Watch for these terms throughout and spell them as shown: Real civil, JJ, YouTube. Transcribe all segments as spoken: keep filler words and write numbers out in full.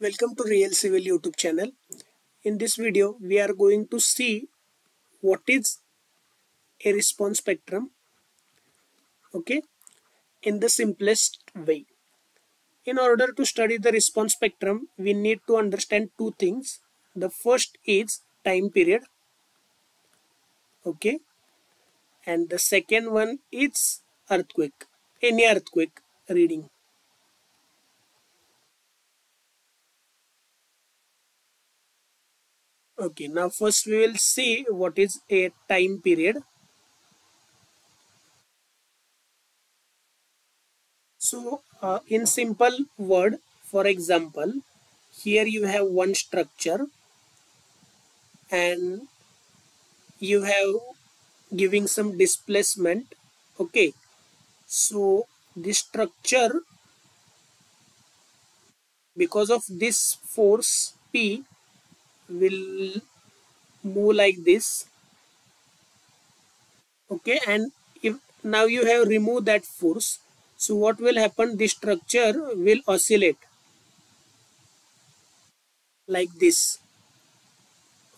Welcome to Real Civil YouTube channel. In this video, we are going to see what is a response spectrum, okay, in the simplest way. In order to study the response spectrum, we need to understand two things. The first is time period, okay, and the second one is earthquake, any earthquake reading. Okay, now first we will see what is a time period. So uh, in simple word, for example, here you have one structure and you have giving some displacement. Okay, so this structure, because of this force P, will move like this, okay, and if now you have removed that force, so what will happen, this structure will oscillate like this,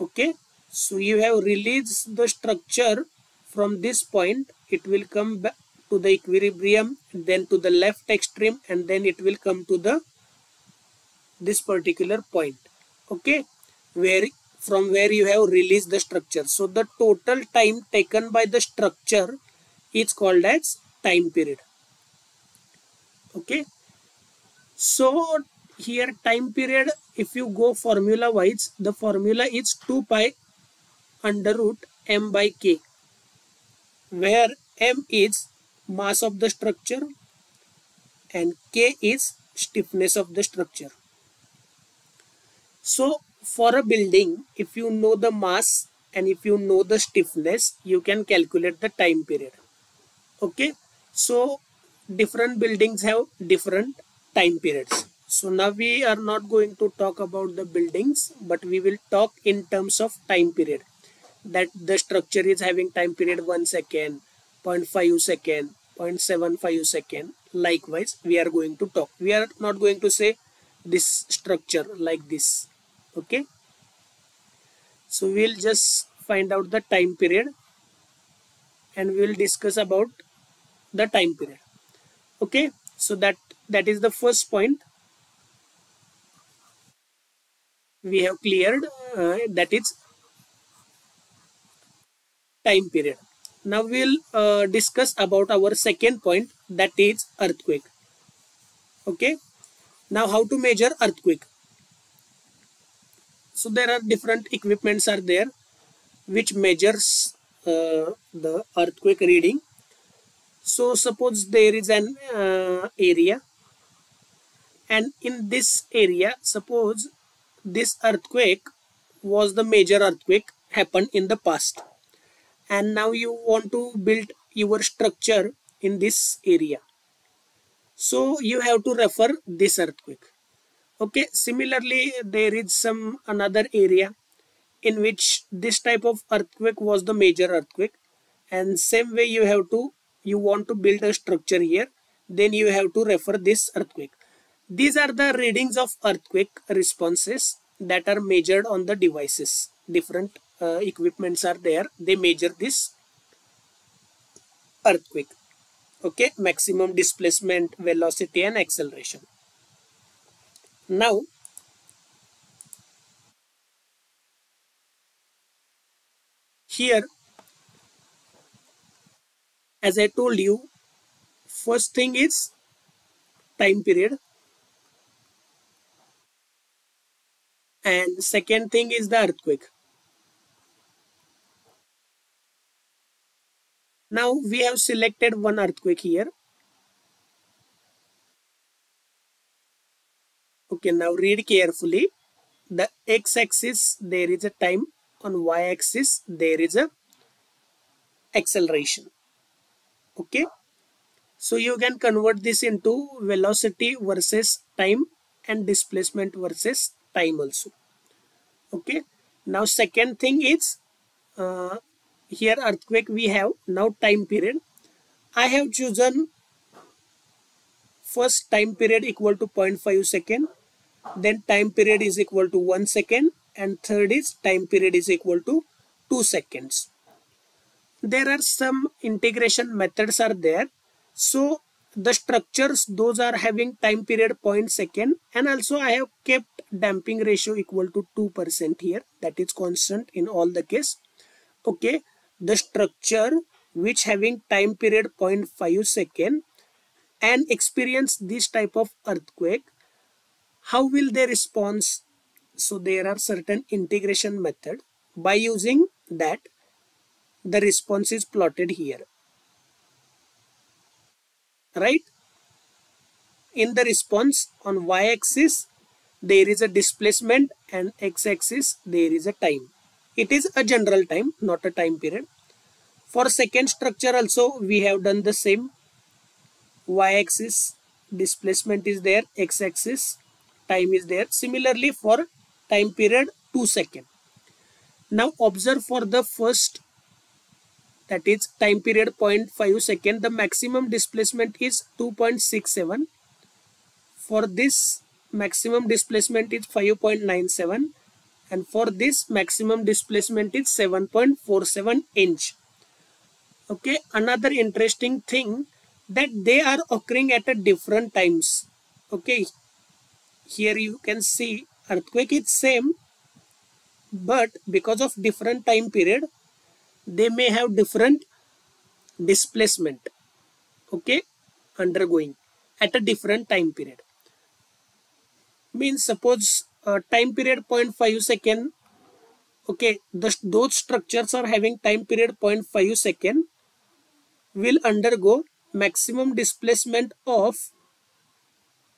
okay. So you have released the structure from this point, it will come back to the equilibrium, then to the left extreme, and then it will come to the this particular point, okay, where from where you have released the structure. So the total time taken by the structure is called as time period, okay. So here time period, if you go formula wise, the formula is two pi under root m by k, where m is mass of the structure and k is stiffness of the structure. So for a building, if you know the mass and if you know the stiffness, you can calculate the time period, okay. So different buildings have different time periods. So now we are not going to talk about the buildings, but we will talk in terms of time period, that the structure is having time period one second, zero point five second, zero point seven five second. Likewise, we are going to talk. We are not going to say this structure like this, okay. So we'll just find out the time period and we'll discuss about the time period, okay. So that that is the first point we have cleared, uh, that is time period. Now we'll uh, discuss about our second point, that is earthquake, okay. Now how to measure earthquake? So there are different equipments are there which measures uh, the earthquake reading. So suppose there is an uh, area, and in this area, suppose this earthquake was the major earthquake happened in the past, and now you want to build your structure in this area. So you have to refer this earthquake, okay. Similarly, there is some another area in which this type of earthquake was the major earthquake, and same way you have to you want to build a structure here, then you have to refer this earthquake. These are the readings of earthquake responses that are measured on the devices. Different uh, equipments are there, they measure this earthquake, okay, maximum displacement, velocity and acceleration. Now here, as I told you, first thing is time period, and second thing is the earthquake. Now we have selected one earthquake here. Okay, now read carefully. The x-axis there is a time, on y-axis there is a acceleration. Okay, so you can convert this into velocity versus time and displacement versus time also. Okay, now second thing is, Uh, here earthquake we have, now time period. I have chosen first time period equal to zero point five second, Then time period is equal to one second, and third is time period is equal to two seconds. There are some integration methods are there. So the structures, those are having time period zero point second, and also I have kept damping ratio equal to two percent here, that is constant in all the case. Okay, the structure which having time period zero point five second and experience this type of earthquake, how will they respond? So there are certain integration method, by using that the response is plotted here, right? In the response, on y-axis there is a displacement and x-axis there is a time. It is a general time, not a time period. For second structure also we have done the same. Y-axis displacement is there, x-axis time is there. Similarly for time period two seconds. Now observe for the first, that is time period zero point five second, the maximum displacement is two point six seven. For this maximum displacement is five point nine seven, and for this maximum displacement is seven point four seven inch. Okay, another interesting thing that they are occurring at a different times. Okay, here you can see earthquake is same, but because of different time period they may have different displacement, okay, undergoing at a different time period. Means suppose uh, time period zero point five second, okay, the, those structures are having time period zero point five second will undergo maximum displacement of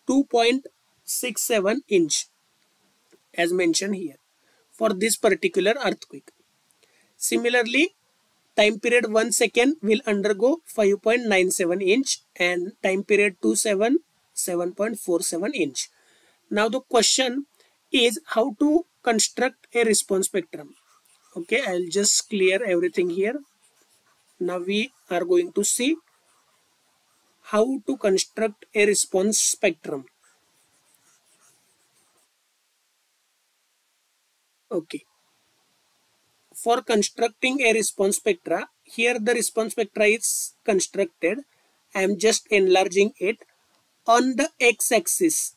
two point six seven inch as mentioned here for this particular earthquake. Similarly, time period one second will undergo five point nine seven inch, and time period two seconds, seven point four seven inch. Now the question is how to construct a response spectrum. Okay, I'll just clear everything here. Now we are going to see how to construct a response spectrum. Okay. For constructing a response spectra, here the response spectra is constructed. I am just enlarging it. On the x-axis,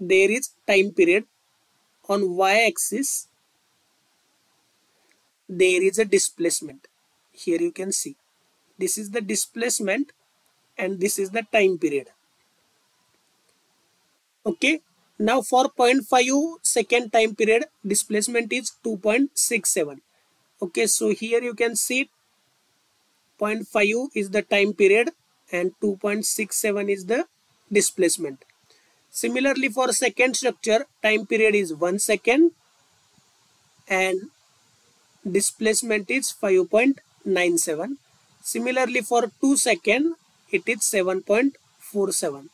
there is time period. On y-axis, there is a displacement. Here you can see. This is the displacement and this is the time period. Okay. Now for zero point five second time period, displacement is two point six seven. Okay, so here you can see zero point five is the time period and two point six seven is the displacement. Similarly for second structure, time period is one second and displacement is five point nine seven. Similarly for two second, it is seven point four seven.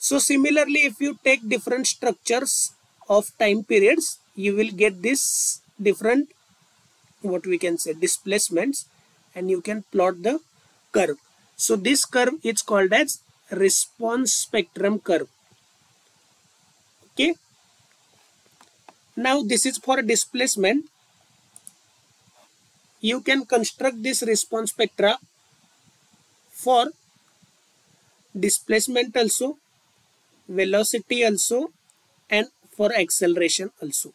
So similarly, if you take different structures of time periods, you will get this different, what we can say, displacements, and you can plot the curve. So this curve is called as response spectrum curve. Okay. Now this is for displacement. You can construct this response spectra for displacement also, velocity also, and for acceleration also.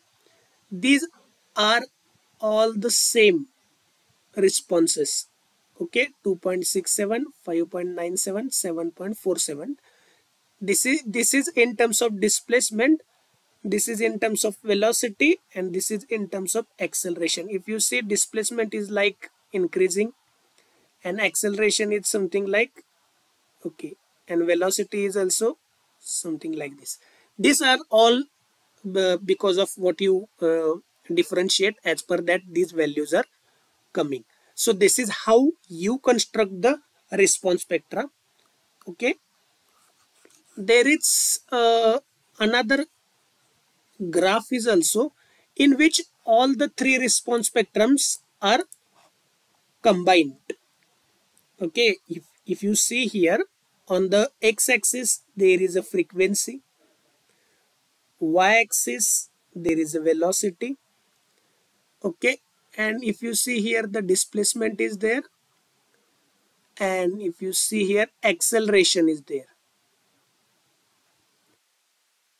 These are all the same responses. Okay, two point six seven, five point nine seven, seven point four seven. This is this is in terms of displacement, this is in terms of velocity, and this is in terms of acceleration. If you see, displacement is like increasing and acceleration is something like, okay, and velocity is also something like this. These are all uh, because of what you uh, differentiate, as per that these values are coming. So this is how you construct the response spectra. Okay, there is uh, another graph is also, in which all the three response spectrums are combined. Okay, if, if you see here, on the x-axis there is a frequency, y-axis there is a velocity, okay, and if you see here the displacement is there, and if you see here acceleration is there.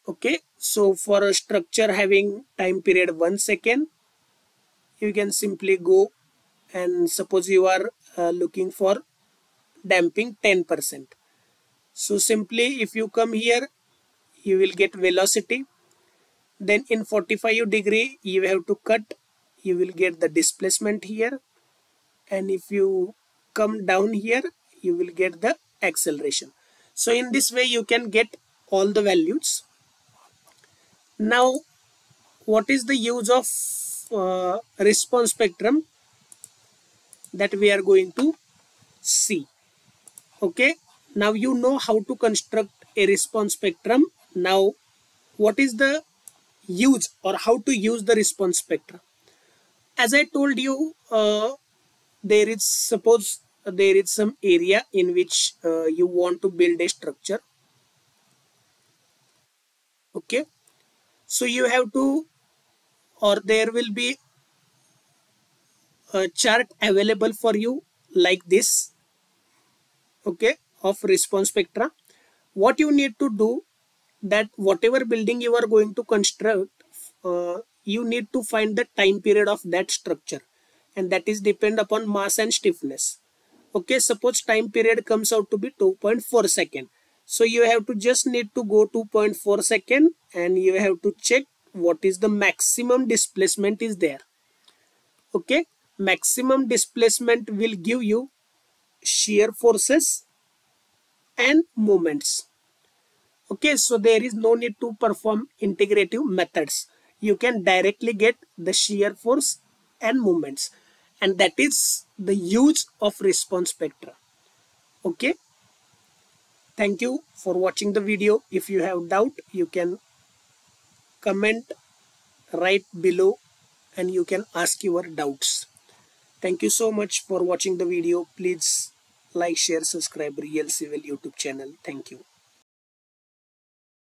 Okay, so for a structure having time period one second, you can simply go and suppose you are uh, looking for damping ten percent. So simply if you come here, you will get velocity. Then in forty-five degree, you have to cut. You will get the displacement here. And if you come down here, you will get the acceleration. So in this way, you can get all the values. Now, what is the use of uh, response spectrum that we are going to see? Okay, now you know how to construct a response spectrum. Now, what is the use or how to use the response spectrum? As I told you, uh, there is suppose there is some area in which uh, you want to build a structure. Okay. So you have to, or there will be a chart available for you like this, okay, of response spectra. What you need to do that whatever building you are going to construct, uh, you need to find the time period of that structure, and that is depend upon mass and stiffness. Okay, suppose time period comes out to be two point four seconds. So you have to just need to go two point four second and you have to check what is the maximum displacement is there. Okay, maximum displacement will give you shear forces and moments. Okay, so there is no need to perform integrative methods. You can directly get the shear force and moments, and that is the use of response spectra. Okay. Thank you for watching the video. If you have doubt, you can comment right below and you can ask your doubts. Thank you so much for watching the video. Please like, share, subscribe Real Civil YouTube channel. Thank you.